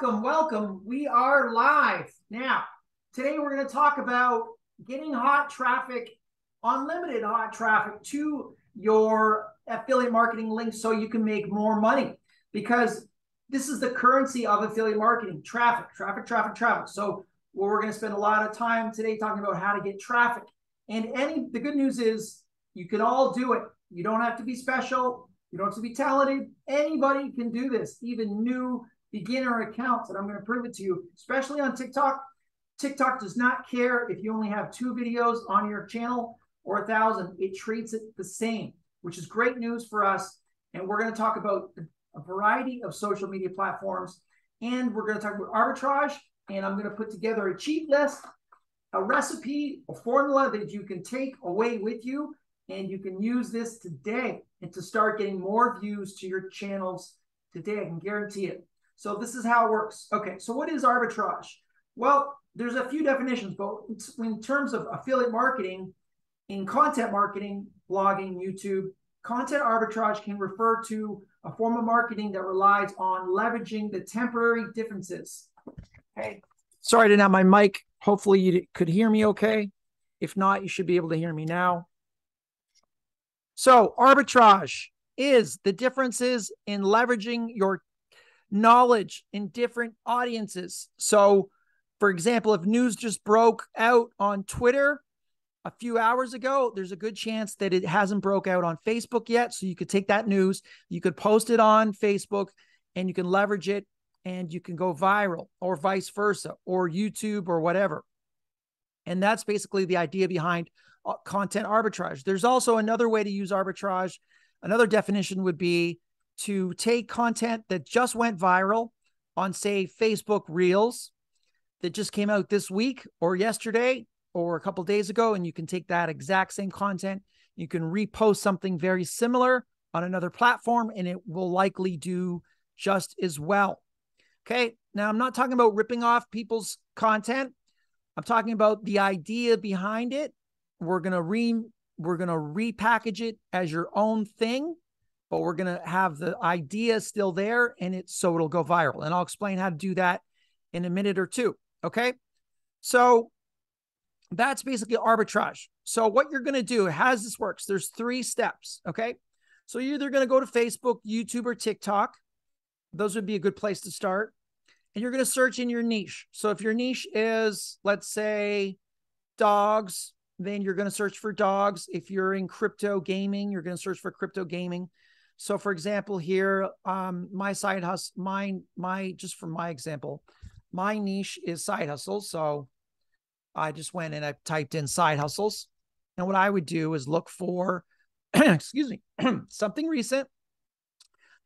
Welcome. We are live. Now, today we're going to talk about getting hot traffic, unlimited hot traffic to your affiliate marketing links so you can make more money, because this is the currency of affiliate marketing: traffic. So we're going to spend a lot of time today talking about how to get traffic. And the good news is you can all do it. You don't have to be special. You don't have to be talented. Anybody can do this, even new beginner accounts. And I'm going to prove it to you, especially on TikTok. TikTok does not care if you only have 2 videos on your channel or 1,000. It treats it the same, which is great news for us. And we're going to talk about a variety of social media platforms. And we're going to talk about arbitrage. And I'm going to put together a cheat list, a recipe, a formula that you can take away with you. And you can use this today and to start getting more views to your channels today. I can guarantee it. So this is how it works. Okay, so what is arbitrage? Well, there's a few definitions, but in terms of affiliate marketing, in content marketing, blogging, YouTube, content arbitrage can refer to a form of marketing that relies on leveraging the temporary differences. Okay. Sorry, I didn't have my mic. Hopefully you could hear me okay. If not, you should be able to hear me now. So arbitrage is the differences in leveraging your knowledge in different audiences. So for example, if news just broke out on Twitter a few hours ago, there's a good chance that it hasn't broke out on Facebook yet. So you could take that news, you could post it on Facebook, and you can leverage it and you can go viral, or vice versa, or YouTube or whatever. And that's basically the idea behind content arbitrage. There's also another way to use arbitrage. Another definition would be to take content that just went viral on, say, Facebook Reels that just came out this week or yesterday or a couple of days ago, and you can take that exact same content. You can repost something very similar on another platform, and it will likely do just as well. Okay, now I'm not talking about ripping off people's content. I'm talking about the idea behind it. We're gonna repackage it as your own thing, but we're gonna have the idea still there, and it'll go viral. And I'll explain how to do that in a minute or two. Okay, so that's basically arbitrage. So what you're gonna do, how does this work? There's 3 steps. Okay, so you're either gonna go to Facebook, YouTube, or TikTok. Those would be a good place to start. And you're gonna search in your niche. So if your niche is, let's say, dogs, then you're going to search for dogs. If you're in crypto gaming, you're going to search for crypto gaming. So for example, here, my side hustle, just for my example, my niche is side hustles. So I just went and I typed in side hustles. And what I would do is look for, excuse me, something recent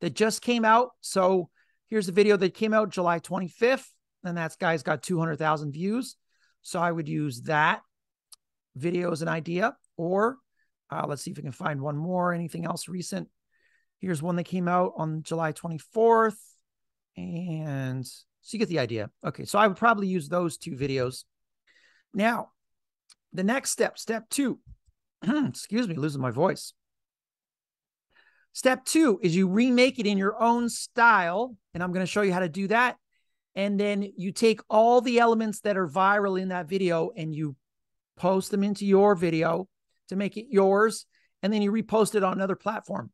that just came out. So here's a video that came out July 25th, and that guy's got 200,000 views. So I would use that video as an idea, or let's see if we can find one more. Anything else recent? Here's one that came out on July 24th. And so you get the idea. Okay, so I would probably use those 2 videos. Now, the next step, step 2, excuse me, losing my voice. Step 2 is you remake it in your own style. And I'm going to show you how to do that. And then you take all the elements that are viral in that video and you post them into your video to make it yours, and then you repost it on another platform.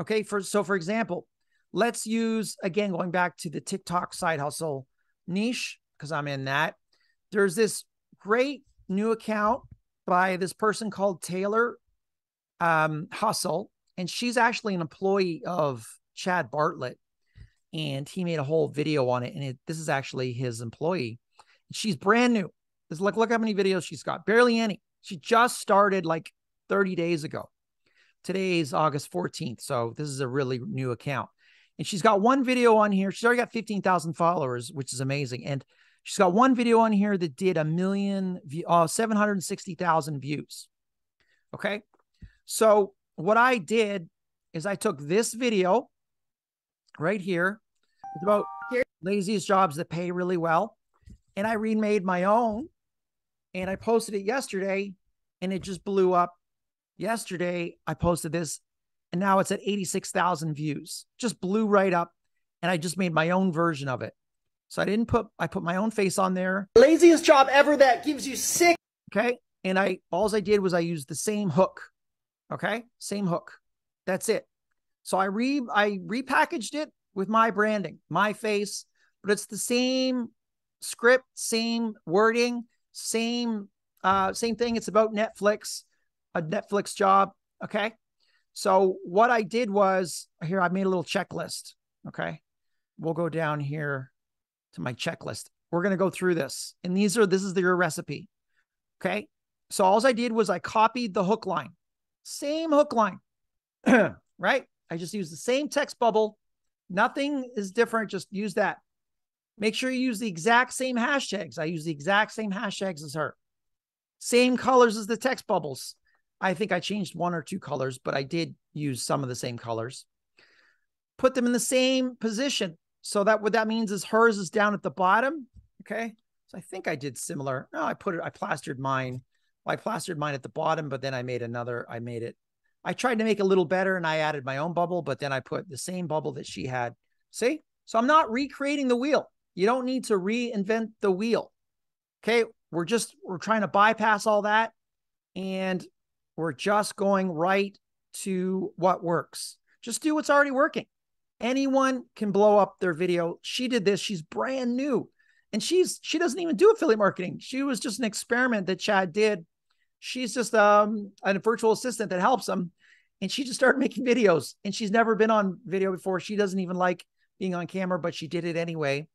Okay, so for example, let's use, again, going back to the TikTok side hustle niche, because I'm in that. There's this great new account by this person called Taylor Hustle, and she's actually an employee of Chad Bartlett, and he made a whole video on it, and this is actually his employee. She's brand new. Look how many videos she's got. Barely any. She just started like 30 days ago. Today's August 14th. So this is a really new account. And she's got one video on here. She's already got 15,000 followers, which is amazing. And she's got one video on here that did 760,000 views. Okay. So what I did is I took this video right here. It's about laziest jobs that pay really well. And I remade my own. And I posted it yesterday, and it just blew up. Yesterday, I posted this, and now it's at 86,000 views. Just blew right up. and I just made my own version of it. So I put my own face on there. Laziest job ever that gives you sick. Okay. And all I did was I used the same hook. Okay. Same hook. That's it. So I repackaged it with my branding, my face, but it's the same script, same wording, same thing. It's about Netflix, a Netflix job. Okay. So what I did was here, I made a little checklist. Okay. We'll go down here to my checklist. We're going to go through this. And this is your recipe. Okay. So all I did was I copied the hook line, same hook line, right? I just used the same text bubble. Nothing is different. Just use that. Make sure you use the exact same hashtags. I use the exact same hashtags as her. Same colors as the text bubbles. I think I changed one or two colors, but I did use some of the same colors. Put them in the same position. So that what that means is hers is down at the bottom. Okay. So I think I did similar. No, I plastered mine. Well, I plastered mine at the bottom, but then I made another, I tried to make it a little better and I added my own bubble, but then I put the same bubble that she had. See? So I'm not recreating the wheel. You don't need to reinvent the wheel. Okay. We're trying to bypass all that. And we're just going right to what works. Just do what's already working. Anyone can blow up their video. She did this. She's brand new. And she doesn't even do affiliate marketing. She was just an experiment that Chad did. She's just a virtual assistant that helps him. And she just started making videos. And she's never been on video before. She doesn't even like being on camera, but she did it anyway.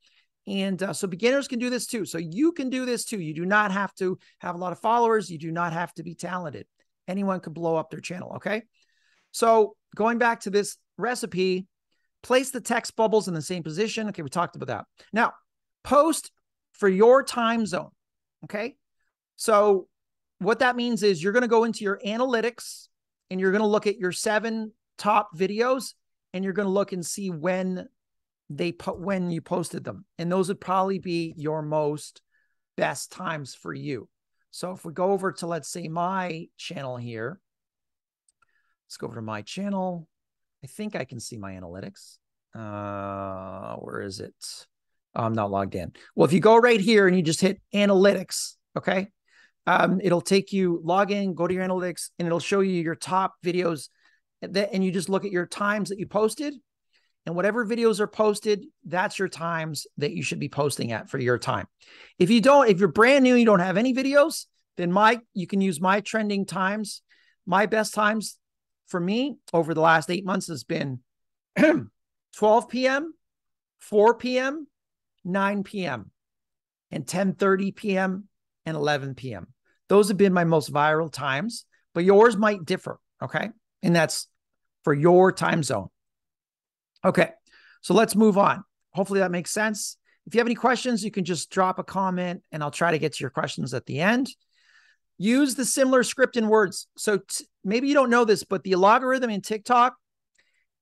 And so beginners can do this too. So you can do this too. You do not have to have a lot of followers. You do not have to be talented. Anyone could blow up their channel. Okay. So going back to this recipe, place the text bubbles in the same position. Okay. We talked about that. Now post for your time zone. Okay. So what that means is you're going to go into your analytics and you're going to look at your 7 top videos and you're going to look and see when you posted them. And those would probably be your best times for you. So if we go over to, let's say, my channel here, let's go over to my channel. I think I can see my analytics. Where is it? Oh, I'm not logged in. Well, if you go right here and you just hit analytics, okay, it'll take you, log in, go to your analytics, and it'll show you your top videos. And you just look at your times that you posted. And whatever videos are posted, that's your times that you should be posting at for your time. If you're brand new, you don't have any videos, then you can use my trending times. My best times for me over the last 8 months has been 12 p.m., 4 p.m., 9 p.m., and 10:30 p.m. and 11 p.m. Those have been my most viral times, but yours might differ, okay? And that's for your time zone. Okay, so let's move on. Hopefully that makes sense. If you have any questions, you can just drop a comment and I'll try to get to your questions at the end. Use the similar script and words. So maybe you don't know this, but the algorithm in TikTok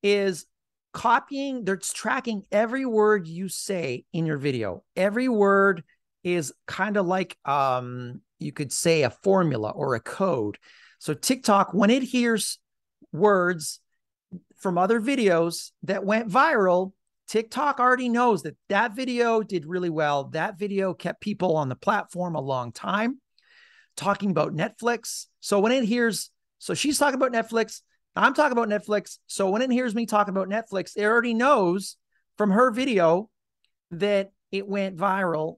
is copying, they're tracking every word you say in your video. Every word is kind of like, you could say a formula or a code. So TikTok, when it hears words from other videos that went viral, TikTok already knows that that video did really well. That video kept people on the platform a long time talking about Netflix. So when it hears, so she's talking about Netflix, I'm talking about Netflix. So when it hears me talking about Netflix, it already knows from her video that it went viral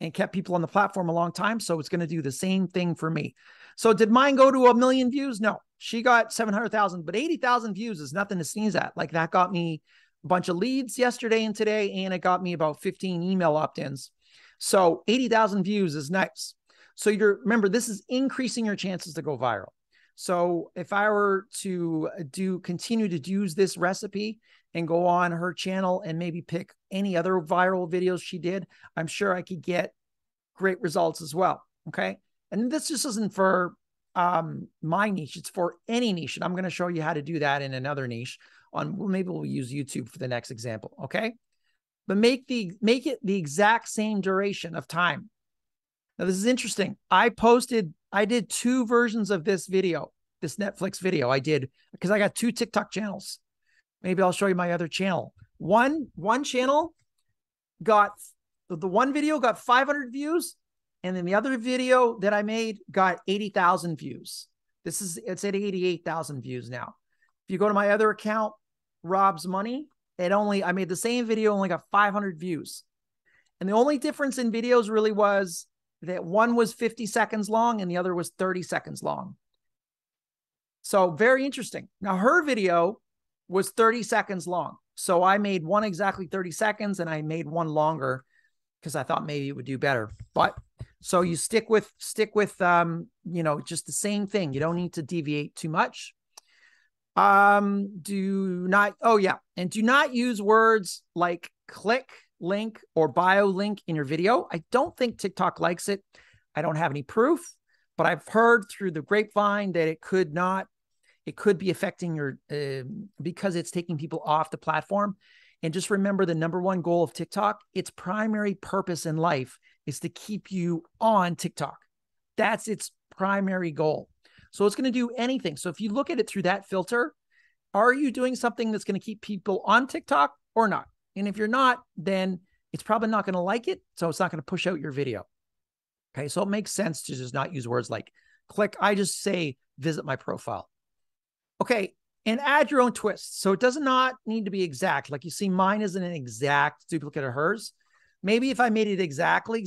and kept people on the platform a long time. So it's going to do the same thing for me. So did mine go to 1 million views? No. She got 700,000, but 80,000 views is nothing to sneeze at. Like that got me a bunch of leads yesterday and today, and it got me about 15 email opt-ins. So 80,000 views is nice. So remember, this is increasing your chances to go viral. So if I were to continue to use this recipe and go on her channel and maybe pick any other viral videos she did, I'm sure I could get great results as well. Okay. And this just isn't for my niche. It's for any niche. And I'm going to show you how to do that in another niche maybe we'll use YouTube for the next example. Okay. But make it the exact same duration of time. Now this is interesting. I did 2 versions of this video, this Netflix video I did because I got 2 TikTok channels. Maybe I'll show you my other channel One channel got, the one video got 500 views, and then the other video that I made got 80,000 views. It's at 88,000 views now. If you go to my other account, Rob's Money, I made the same video, only got 500 views. And the only difference in videos really was that one was 50 seconds long and the other was 30 seconds long. So very interesting. Now her video was 30 seconds long. So I made one exactly 30 seconds and I made one longer because I thought maybe it would do better. But so you stick with, you know, just the same thing. You don't need to deviate too much. Do not use words like click, link, or bio link in your video. I don't think TikTok likes it. I don't have any proof, but I've heard through the grapevine that it could be affecting your, because it's taking people off the platform. And just remember the #1 goal of TikTok, its primary purpose in life is to keep you on TikTok. That's its primary goal. So it's going to do anything. So if you look at it through that filter, are you doing something that's going to keep people on TikTok or not? And if you're not, then it's probably not going to like it. So it's not going to push out your video. Okay. So it makes sense to just not use words like click. I just say, visit my profile. Okay. And add your own twist. So it does not need to be exact. Like you see, mine isn't an exact duplicate of hers. Maybe if I made it exactly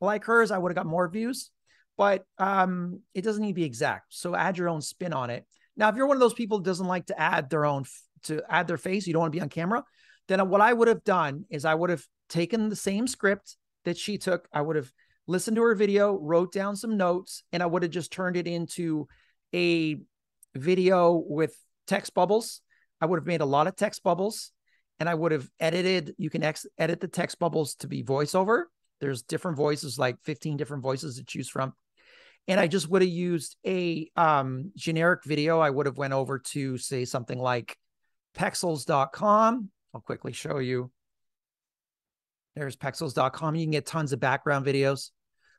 like hers, I would have got more views, but it doesn't need to be exact. So add your own spin on it. Now, if you're one of those people who doesn't like to add their face, you don't want to be on camera, then what I would have done is I would have taken the same script that she took. I would have listened to her video, wrote down some notes, and I would have just turned it into a video with text bubbles. I would have made a lot of text bubbles, and I would have edited. You can edit the text bubbles to be voiceover. There's different voices, like 15 different voices to choose from. And I just would have used a generic video. I would have went over to say something like pexels.com. I'll quickly show you. There's pexels.com. You can get tons of background videos.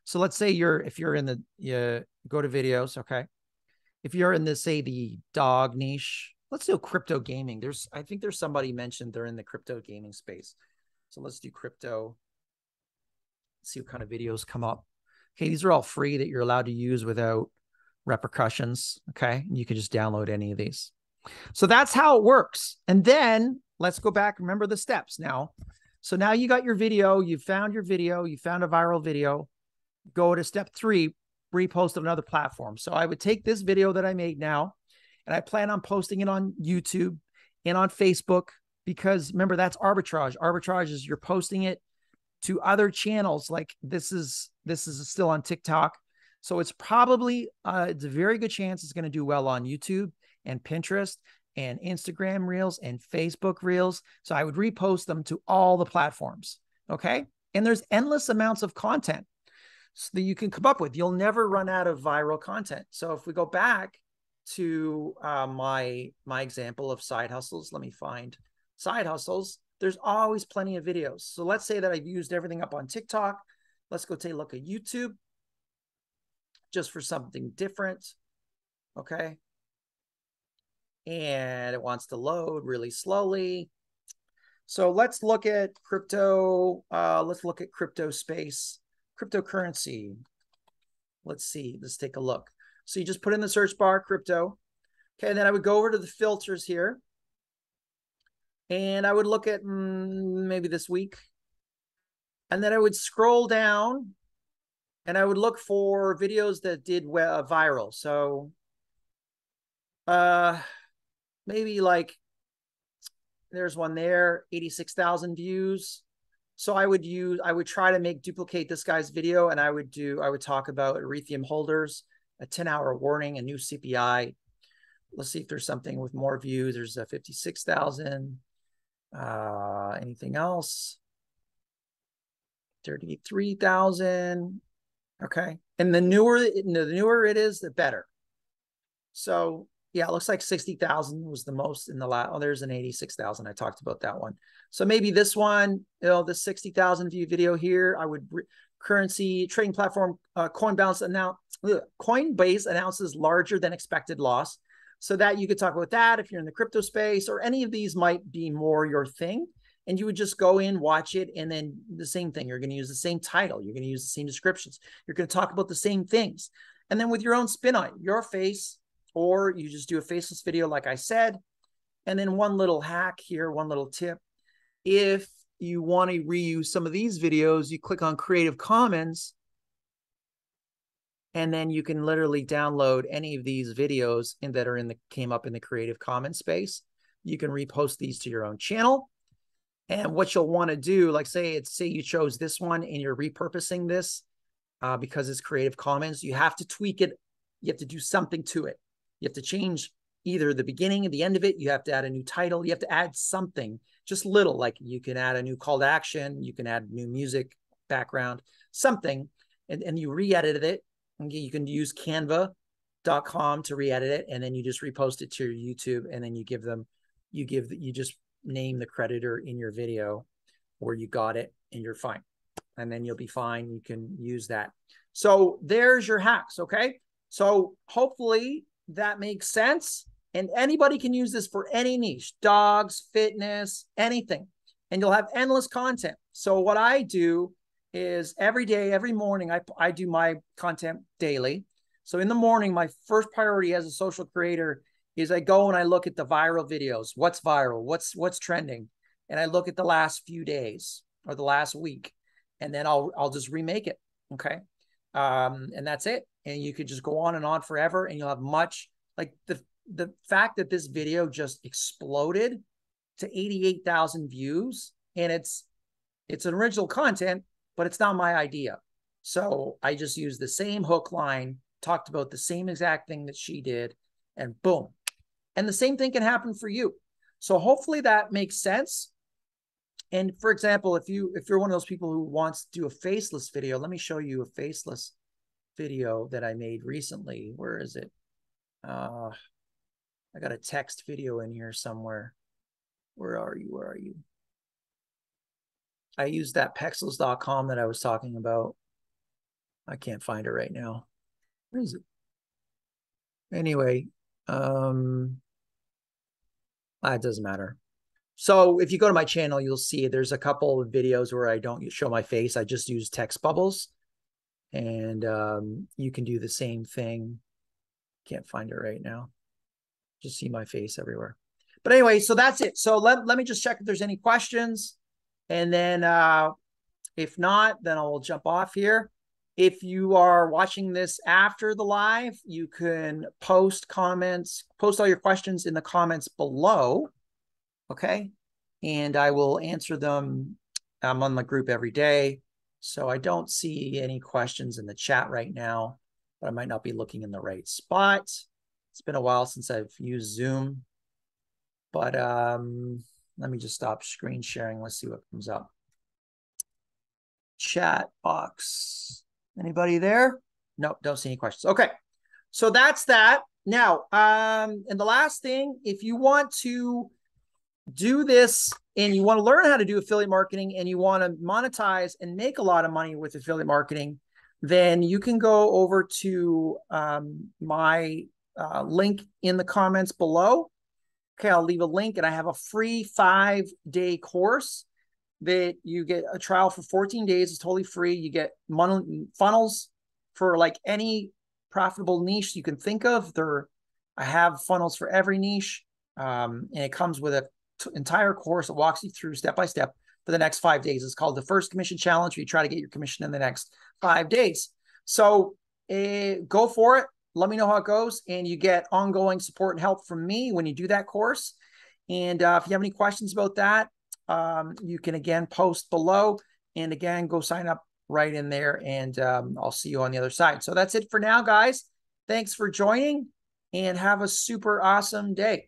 So let's say go to videos. Okay. If you're in the dog niche, let's do crypto gaming. I think there's somebody mentioned they're in the crypto gaming space. So let's do crypto. See what kind of videos come up. Okay. These are all free that you're allowed to use without repercussions. Okay. And you can just download any of these. So that's how it works. And then let's go back. Remember the steps now. So now you got your video, you found your video, you found a viral video. Go to step 3, repost on another platform. So I would take this video that I made now, and I plan on posting it on YouTube and on Facebook, because remember, that's arbitrage. Arbitrage is you're posting it to other channels. Like this is still on TikTok. So it's probably, it's a very good chance it's going to do well on YouTube and Pinterest and Instagram Reels and Facebook Reels. So I would repost them to all the platforms. Okay. And there's endless amounts of content that you can come up with. You'll never run out of viral content. So if we go back to my example of side hustles, let me find side hustles. There's always plenty of videos. So let's say that I've used everything up on TikTok. Let's go take a look at YouTube just for something different. Okay. And it wants to load really slowly. So let's look at crypto. Let's look at crypto space, cryptocurrency. Let's see. Let's take a look. So you just put in the search bar crypto. Okay. And then I would go over to the filters here, and I would look at maybe this week. And then I would scroll down and I would look for videos that did viral. So maybe like there's one there, 86,000 views. So I would try to duplicate this guy's video, and I would talk about Ethereum holders, a 10-hour warning, a new CPI. Let's see if there's something with more views. There's a 56,000, anything else? 33,000. Okay. And the newer it is, the better. So yeah, it looks like 60,000 was the most in the last. Oh, there's an 86,000. I talked about that one. So maybe this one, the 60,000 view video here, I would currency trading platform Coinbase announces larger than expected loss. so that you could talk about that if you're in the crypto space, or any of these might be more your thing. And you would just go in, watch it, and then the same thing. You're going to use the same title. You're going to use the same descriptions. You're going to talk about the same things. And then with your own spin on it, your face, or you just do a faceless video like I said. And then one little hack here, one little tip. If you want to reuse some of these videos, you click on Creative Commons, and then you can literally download any of these videos that are in the came up in the Creative Commons space. You can repost these to your own channel. And what you'll want to do, like say you chose this one and you're repurposing this because it's Creative Commons, you have to tweak it. You have to do something to it. You have to change either the beginning or the end of it. You have to add a new title. You have to add something, just little, like you can add a new call to action. You can add new music, background, something, and you re-edit it. And you can use canva.com to re-edit it. And then you just repost it to your YouTube, and then you give them, you just name the creditor in your video where you got it, and you're fine. And then you'll be fine. You can use that. So there's your hacks. Okay. So hopefully that makes sense. And anybody can use this for any niche, dogs, fitness, anything, and you'll have endless content. So what I do is every day, every morning, I do my content daily. So in the morning, my first priority as a social creator is I go and I look at the viral videos. What's viral? What's trending? And I look at the last few days or the last week, and then I'll just remake it. Okay. And that's it. And you could just go on and on forever, and you'll have much, like the fact that this video just exploded to 88,000 views, and it's original content, but it's not my idea. So I just used the same hook line, talked about the same exact thing that she did, and boom. And the same thing can happen for you. So hopefully that makes sense. And for example, if you're one of those people who wants to do a faceless video, let me show you a faceless video that I made recently. Where is it? I got a text video in here somewhere. Where are you? Where are you? I used that pexels.com that I was talking about. I can't find it right now. Where is it? Anyway, it doesn't matter. So if you go to my channel, you'll see there's a couple of videos where I don't show my face. I just use text bubbles, and you can do the same thing. Can't find it right now. Just see my face everywhere. But anyway, so that's it. So let me just check if there's any questions. And then if not, then I will jump off here. If you are watching this after the live, you can post comments, post all your questions in the comments below. Okay. And I will answer them. I'm on the group every day, so I don't see any questions in the chat right now, but I might not be looking in the right spot. It's been a while since I've used Zoom, but let me just stop screen sharing. Let's see what comes up. Chat box. Anybody there? Nope, don't see any questions. Okay, so that's that. Now, and the last thing, if you want to do this and you want to learn how to do affiliate marketing and you want to monetize and make a lot of money with affiliate marketing, then you can go over to my link in the comments below. Okay, I'll leave a link, and I have a free 5-day course that you get a trial for 14 days. It's totally free. You get funnels for like any profitable niche you can think of. I have funnels for every niche, and it comes with an entire course that walks you through step-by-step for the next 5 days. It's called the First Commission Challenge, where you try to get your commission in the next 5 days. So go for it. Let me know how it goes, and you get ongoing support and help from me when you do that course. And if you have any questions about that, you can again post below, and again, go sign up right in there, and I'll see you on the other side. So that's it for now, guys. Thanks for joining, and have a super awesome day.